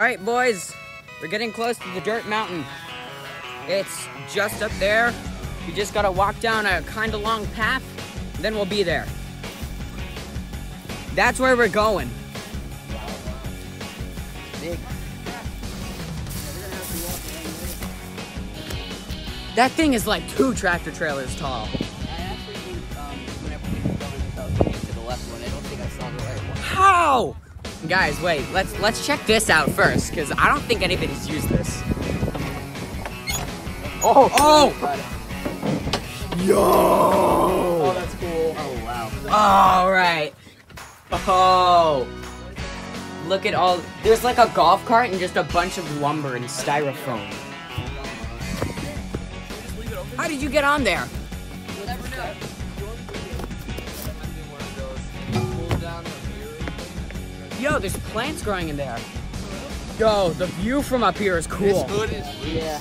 Alright boys, we're getting close to the dirt mountain. It's just up there. You just gotta walk down a kinda long path, then we'll be there. That's where we're going. Big. That thing is like 2 tractor trailers tall. I actually think whenever we were going without getting to the left one, I don't think I saw the right one. How? Guys, wait, let's check this out first, because I don't think anybody's used this. Oh! Oh! Yo! Oh, that's cool. Oh, wow. Alright. Oh! Look at all... There's like a golf cart and just a bunch of lumber and styrofoam. How did you get on there? You'll never know. Yo, there's plants growing in there. Yo, the view from up here is cool. This hood is loose. Yeah.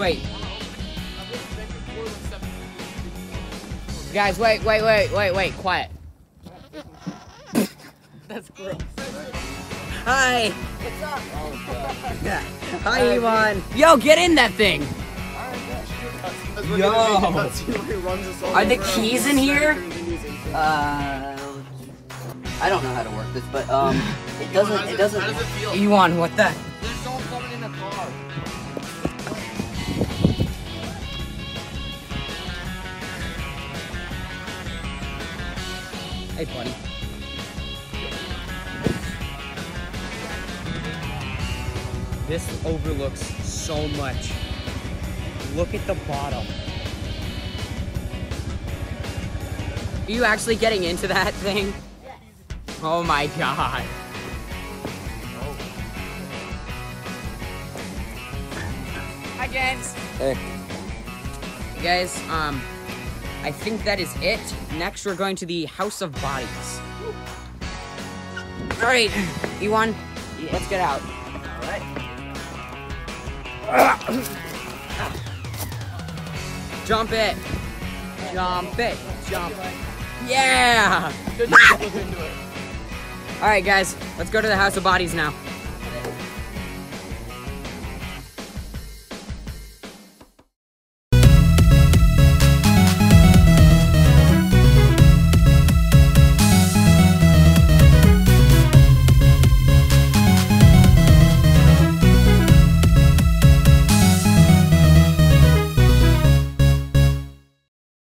Wait. Guys, wait, quiet. That's gross. Hi. What's up? Hi, Ewan. Yo, get in that thing. Yo. Are the keys in here? I don't know how to work this, but it doesn't. How does it feel? Ewan, what the? There's no someone in the car. Hey, buddy. This overlooks so much. Look at the bottom. Are you actually getting into that thing? Oh my god. Hi guys. Hey. Guys, I think that is it. Next we're going to the House of Bodies. Alright, Ewan, yeah. Let's get out. Alright. Jump it. Jump it. Jump. Yeah! Alright guys, let's go to the House of Bodies now.